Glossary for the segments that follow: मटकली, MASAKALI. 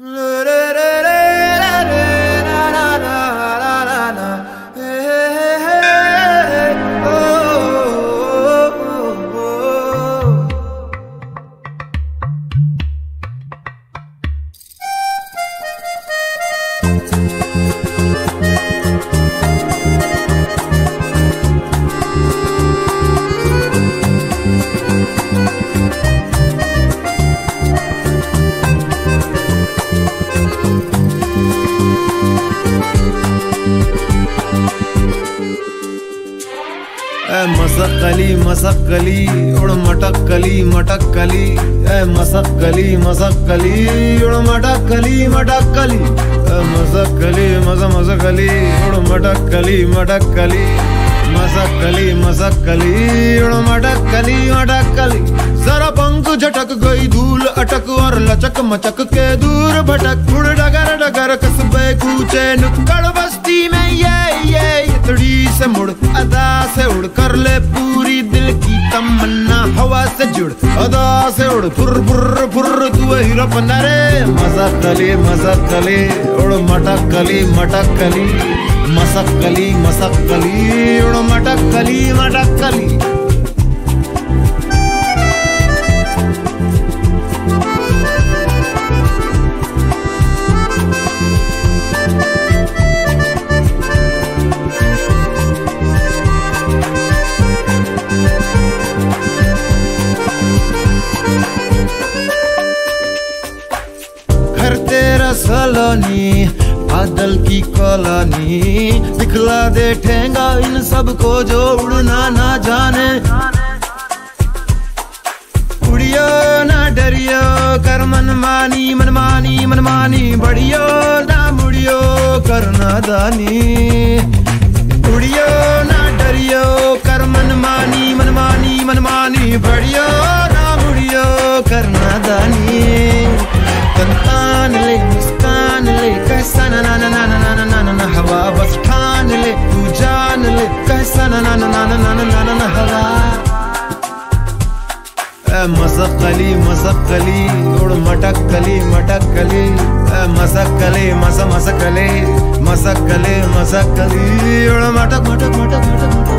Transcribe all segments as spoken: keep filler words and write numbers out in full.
मसकली मसकली उड़ मटकली मटकली ए मसकली मसकली उड़ मटकली मटकली ए मसकली मस मसकली उड़ मटकली मटकली मसकली मसकली उड़ मटकली मटकली जरा पंख झटक गई धूल अटक और लचक मचक के दूर भटक उड़ डगर डगर कसबे कूचे नुक्कड़ बस्ती में ये ये इतड़ी से मुड़ अदा से उड़ कर ले पूरी दिल की तमन्ना हवा से जुड़ अदा से उड़ फुर फुर फुर तू हीरो बना रे। मसकली मसकली उड़ मटकली मटकली मसकली मसकली उड़ मटकली मटकली सलोनी बादल की कॉलोनी दिखला दे ठेंगा इन सबको जो उड़ना ना जाने उड़ियो ना डरियो कर मनमानी मनमानी मनमानी बढ़ियो ना मुड़ियो करना दानी उड़ियो ना डरियो कर मनमानी मनमानी मनमानी बढ़ियो ना मुड़ियो करना दानी तन ले मुस्कान ले कैसा ना ना ना ना ना ना ना ना हवा बस ठान ले तू जान ले कैसा ना ना ना ना ना ना ना ना हवा। ए मसकली मसकली उड़ मटकली मटकली ए मसकली मस मसकली मसकली मसकली उड़ मटक मटक मटक मटक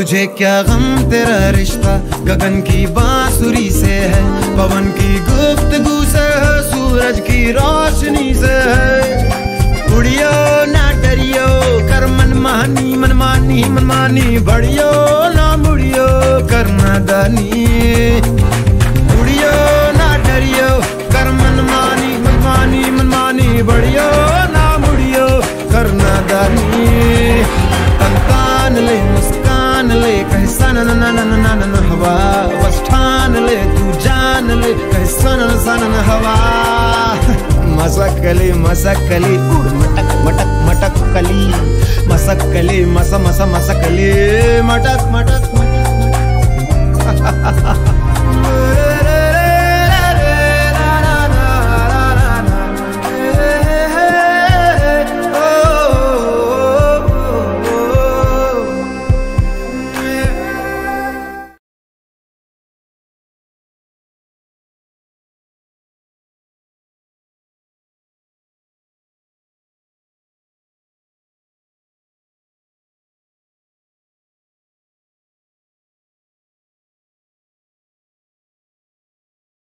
तुझे क्या गम तेरा रिश्ता गगन की बांसुरी से है पवन की गुफ्तगू से है सूरज की रोशनी से है उड़ियो ना डरियो कर मनमानी मनमानी मनमानी बढ़ियो ना मुड़ियो करना दानी उड़ियो ना डरियो कर मनमानी मनमानी मनमानी बढ़ियो ना मुड़ियो करना दानी तन ले ले कैसा ना ना ना ना ना ना हवा बस ठान ले तू जान ले कैसा ना ना ना ना हवा। मसकली मसकली उड़ मटक मटक मटक कली मसकली मस मस मसकली मटक मटक मटक